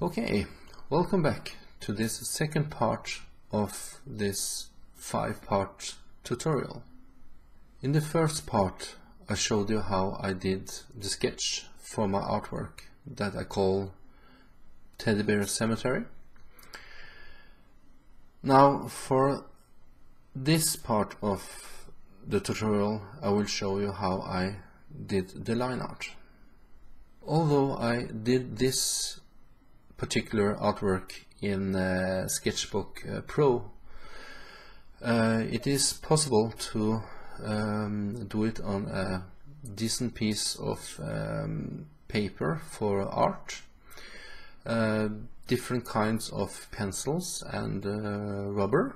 Okay, welcome back to this second part of this 5-part tutorial. In the first part I showed you how I did the sketch for my artwork that I call Teddy Bear Cemetery. Now for this part of the tutorial I will show you how I did the line art. Although I did this particular artwork in Sketchbook Pro, it is possible to do it on a decent piece of paper for art, different kinds of pencils and rubber,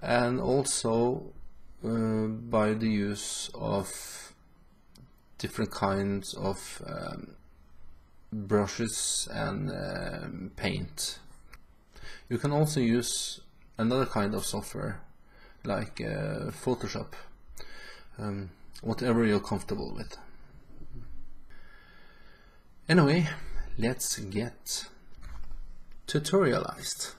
and also by the use of different kinds of brushes and paint. You can also use another kind of software like Photoshop, whatever you're comfortable with. Anyway, let's get tutorialized.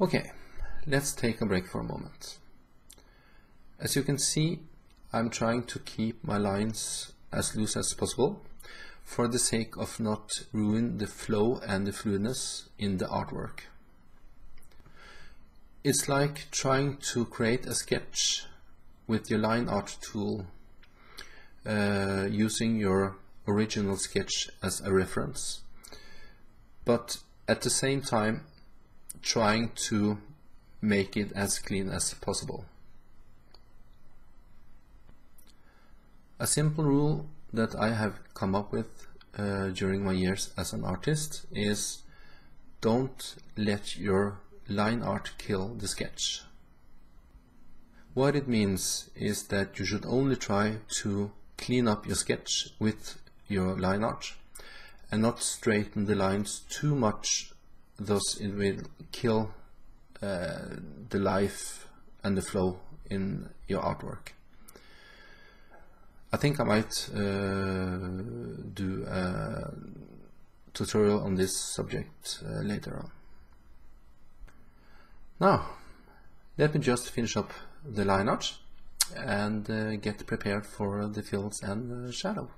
Okay, let's take a break for a moment. As you can see, I'm trying to keep my lines as loose as possible for the sake of not ruin the flow and the fluidness in the artwork. It's like trying to create a sketch with your line art tool using your original sketch as a reference, but at the same time trying to make it as clean as possible. A simple rule that I have come up with during my years as an artist is don't let your line art kill the sketch. What it means is that you should only try to clean up your sketch with your line art and not straighten the lines too much, thus it will kill the life and the flow in your artwork. I think I might do a tutorial on this subject later on. Now, let me just finish up the line art and get prepared for the fills and shadow.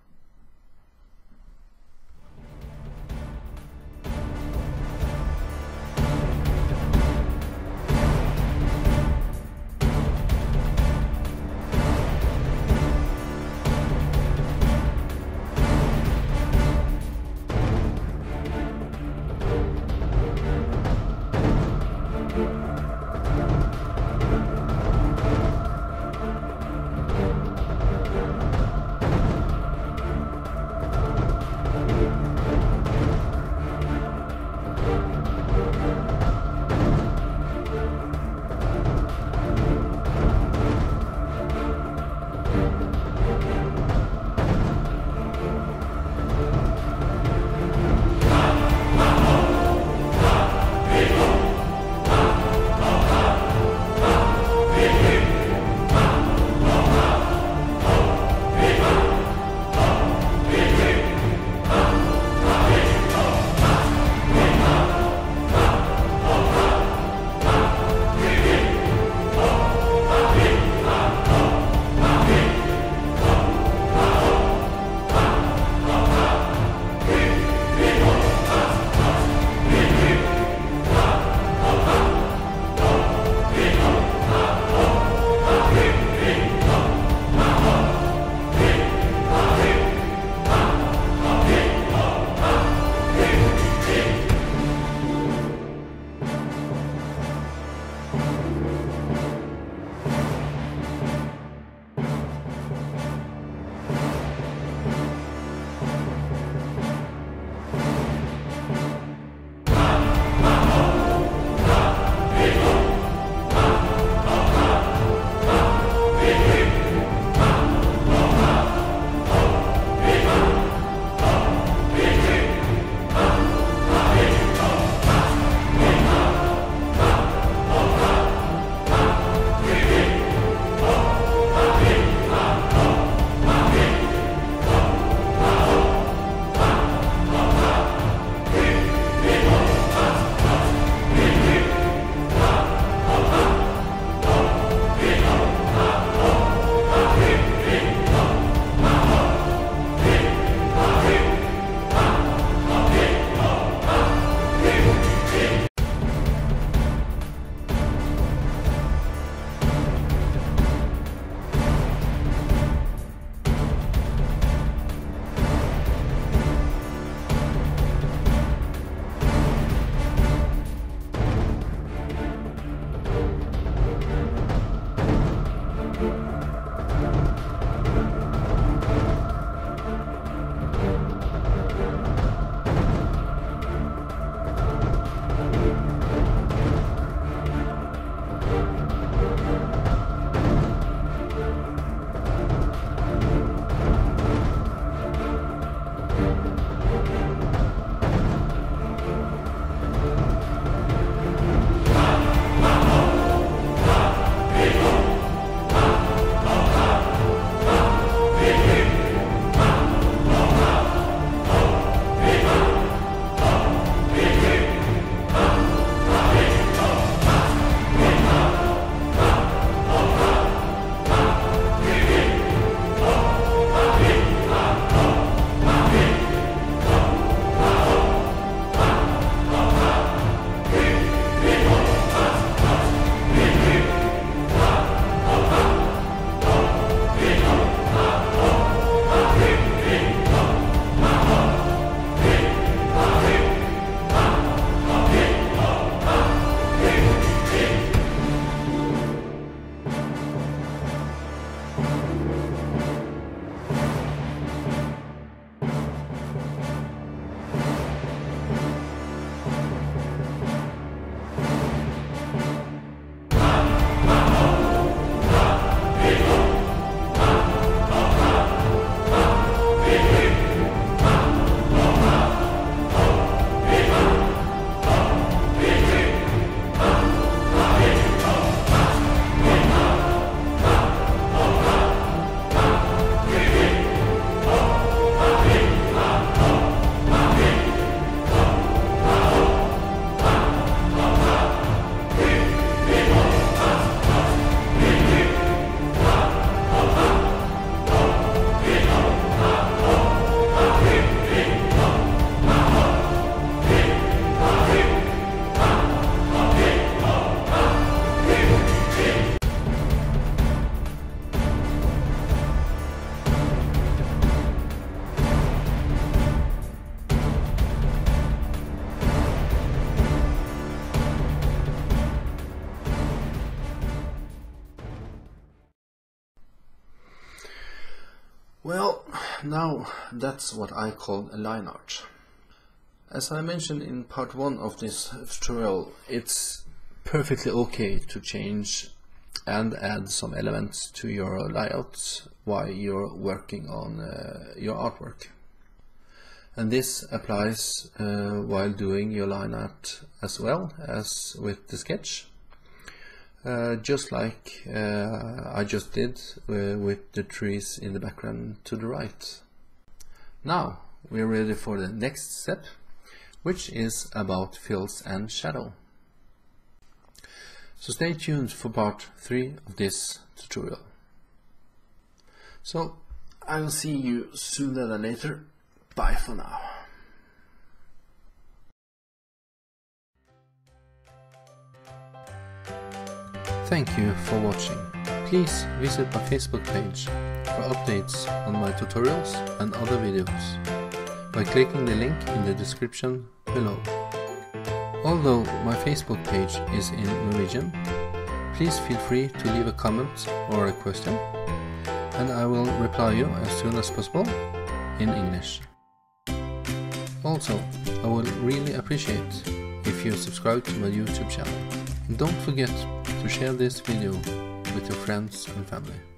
Now that's what I call a line art. As I mentioned in part 1 of this tutorial, it's perfectly okay to change and add some elements to your layout while you're working on your artwork. And this applies while doing your line art as well as with the sketch. Just like I just did with the trees in the background to the right. Now we're ready for the next step, which is about fills and shadow. So stay tuned for part 3 of this tutorial. So I'll see you sooner than later. Bye for now. Thank you for watching. Please visit my Facebook page for updates on my tutorials and other videos by clicking the link in the description below. Although my Facebook page is in Norwegian, please feel free to leave a comment or a question, and I will reply you as soon as possible in English. Also, I would really appreciate if you subscribe to my YouTube channel. And don't forget to share this video with your friends and family.